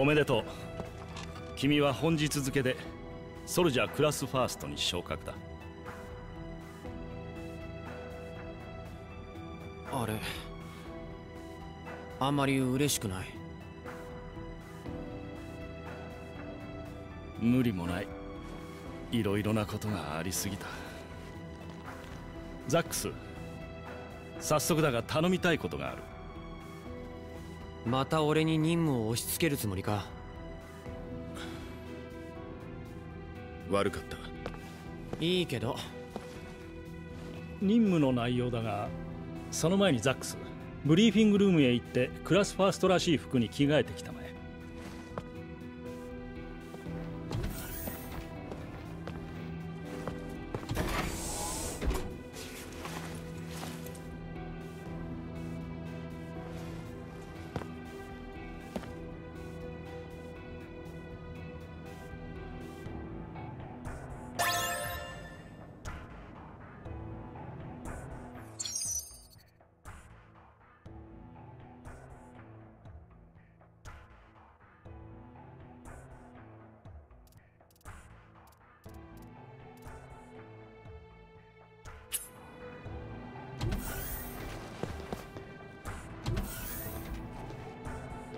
おめでとう。君は本日付でソルジャークラスファーストに昇格だ。あれ、あんまり嬉しくない。無理もない。いろいろなことがありすぎた。ザックス、早速だが頼みたいことがある。また俺に任務を押し付けるつもりか。悪かった。いいけど。任務の内容だが、その前にザックス、ブリーフィングルームへ行ってクラスファーストらしい服に着替えてきたまえ。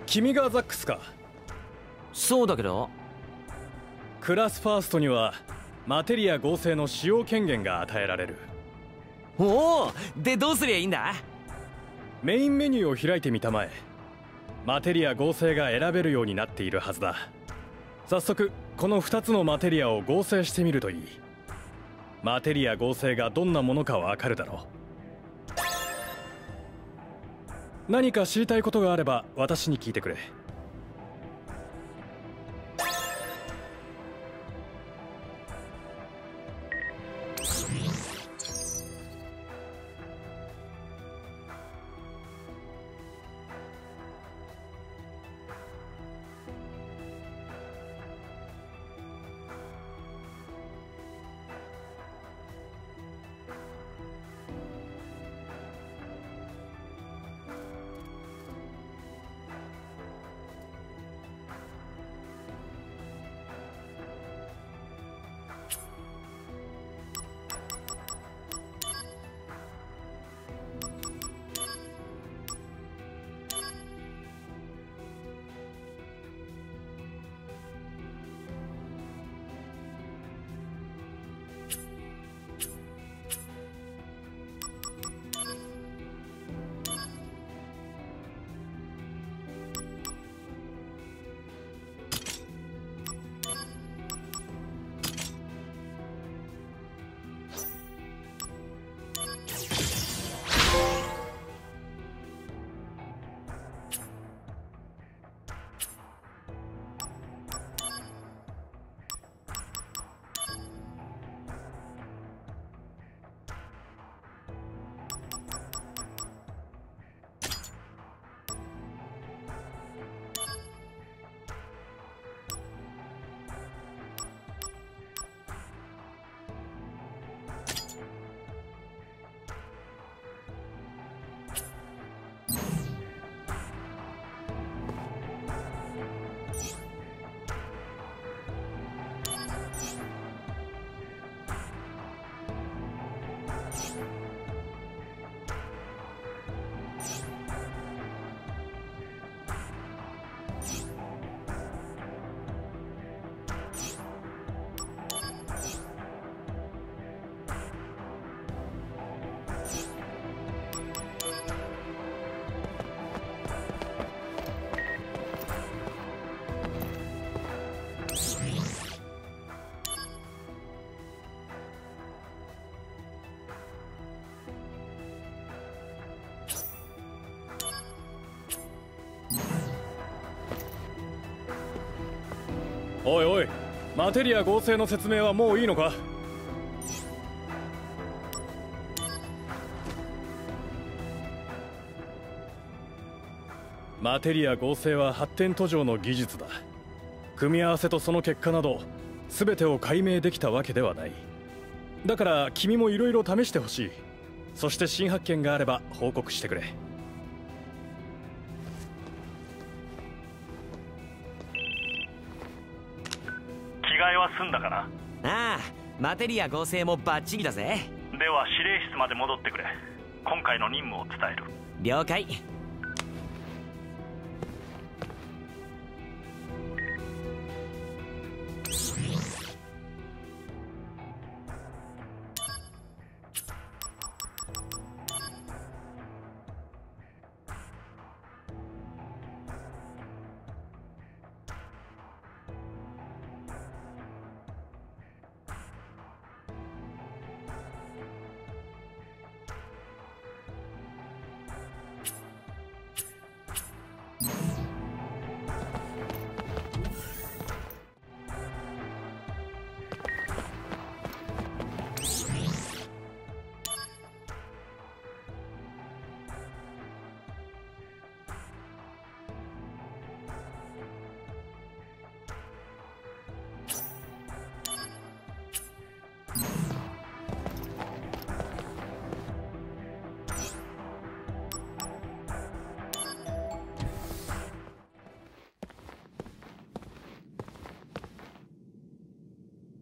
君がザックスか。そうだけど。クラスファーストにはマテリア合成の使用権限が与えられる。おお、でどうすりゃいいんだ。メインメニューを開いてみたまえ。マテリア合成が選べるようになっているはずだ。早速この2つのマテリアを合成してみるといい。マテリア合成がどんなものかわかるだろう。何か知りたいことがあれば私に聞いてくれ。おいおい、マテリア合成の説明はもういいのか。マテリア合成は発展途上の技術だ。組み合わせとその結果など全てを解明できたわけではない。だから君もいろいろ試してほしい。そして新発見があれば報告してくれ。いは済んだかな。ああ、マテリア合成もバッチリだぜ。では指令室まで戻ってくれ。今回の任務を伝える。了解。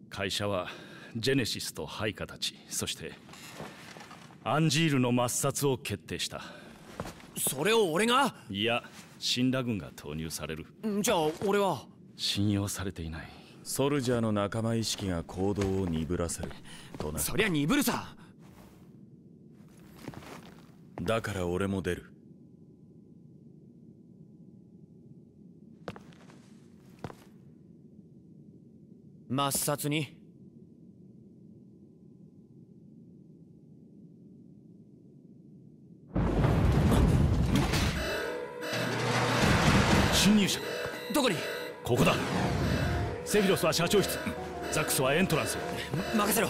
会社はジェネシスと配下たち、そしてアンジールの抹殺を決定した。それを俺が？いや、神羅軍が投入される。じゃあ俺は信用されていない。ソルジャーの仲間意識が行動を鈍らせるとな。そりゃ鈍るさ。だから俺も出る。抹殺に？侵入者。どこに？ここだ。セフィロスは社長室、ザックスはエントランス。任せろ。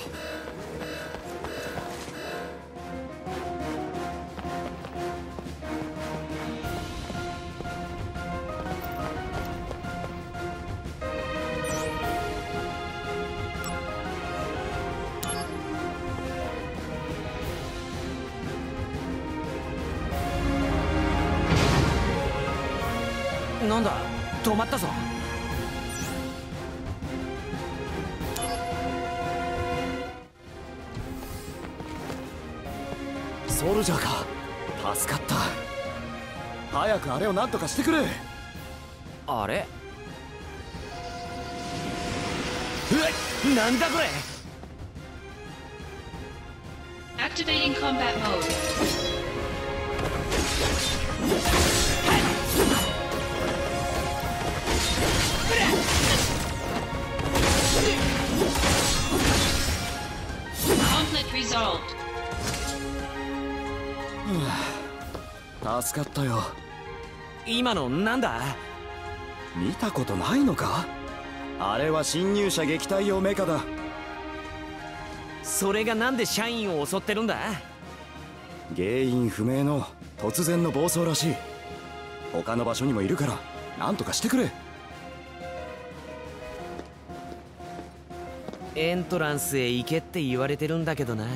なんだ、止まったぞ。ソルジャーか。助かった。早くあれを何とかしてくれ。あれ、うわ、なんだこれ。 Activating Combat Mode。Conflict resolved。 助かったよ。今のなんだ、見たことないのか。あれは侵入者撃退用メカだ。それがなんで社員を襲ってるんだ。原因不明の突然の暴走らしい。他の場所にもいるから何とかしてくれ。エントランスへ行けって言われてるんだけどな。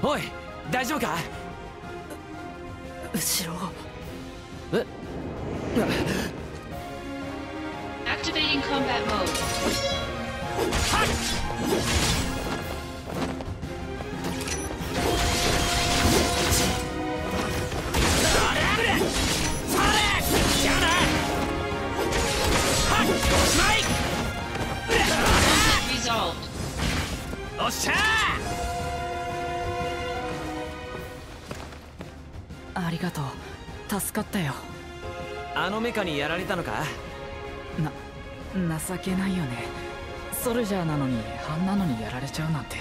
おい、大丈夫か。後ろ。えっ、Activating Combat Mode。 はい。おっしゃー。ありがとう、助かったよ。あのメカにやられたのか。情けないよね。ソルジャーなのにあんなのにやられちゃうなんて。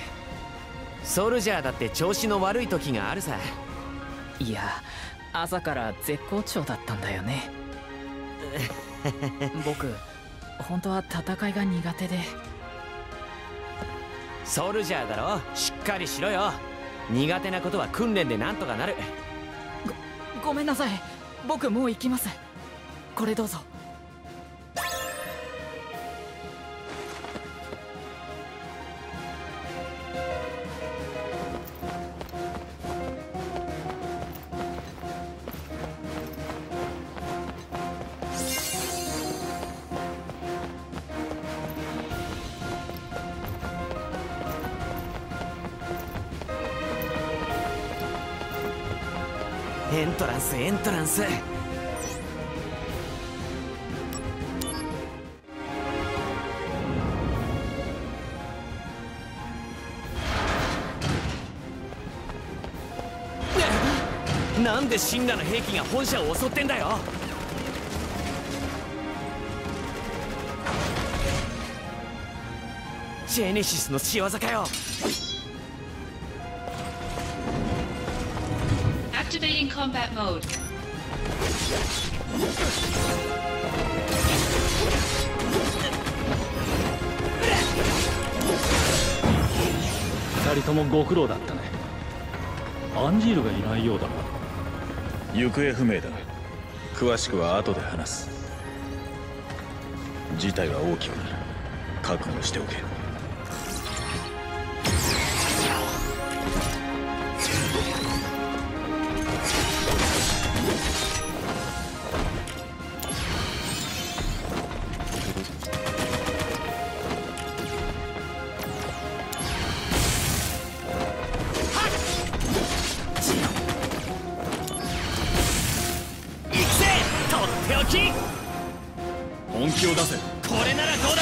ソルジャーだって調子の悪い時があるさ。いや、朝から絶好調だったんだよね。僕本当は戦いが苦手で。ソルジャーだろ、しっかりしろよ。苦手なことは訓練でなんとかなる。ごめんなさい、僕もう行きます。これどうぞ。エントランス、エントランス。なんで神羅の兵器が本社を襲ってんだよ。ジェネシスの仕業かよ。 Activating Combat Mode. 二人ともご苦労だったね。アンジールがいないようだが行方不明だ。詳しくは後で話す。事態は大きくなる。覚悟しておけ。本気を出せ。これならどうだ。